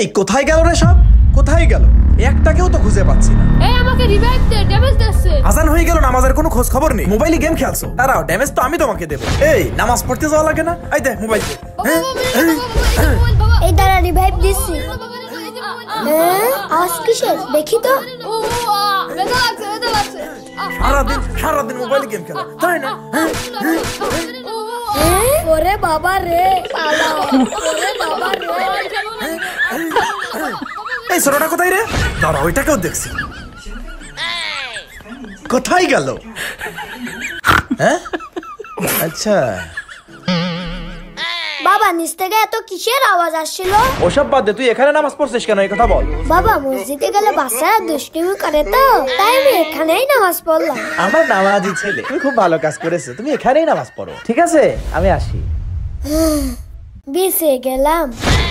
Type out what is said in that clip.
এই কোথায় গেল রে সব? কোথায় গেল? একটাকেও তো খুঁজে পাচ্ছি না। এই আমাকে রিভাইভ দে, ড্যামেজ দিচ্ছে। আজান হয়ে গেল, নামাজের কোনো খোঁজ খবর নেই। মোবাইলে গেম খেলছো? দাঁড়াও, ড্যামেজ তো আমি তোমাকে দেব। এই নামাজ পড়তে যাওয়া লাগে না? আই দে মোবাইল। এই দাঁড়া, রিভাইভ দিচ্ছি। আওয়াজ কিসের? দেখি তো। সারাদিন মোবাইলে গেম খেলা, তাই না? ওরে বাবা রে, ওরে বাবা রে। এই সরোটা কোথায় রে? দাঁড়া, ওইটাকেও দেখছি। কোথায় গেল? হ্যাঁ, আচ্ছা বাবা, নিচ থেকে এত কিসের আওয়াজ আসছিল? ওসব বাদ দে, তুই এখানে নামাজ পড়ছিস কেন, এই কথা বল। বাবা, মসজিদে গেলে বাচ্চারা দুষ্টুমি করে তো, তাই আমি এখানেই নামাজ পড়লাম। আমার নামাজি ছেলে, তুমি খুব ভালো কাজ করেছো, তুমি এখানেই নামাজ পড়ো। ঠিক আছে, আমি আসি। বেঁচে গেলাম।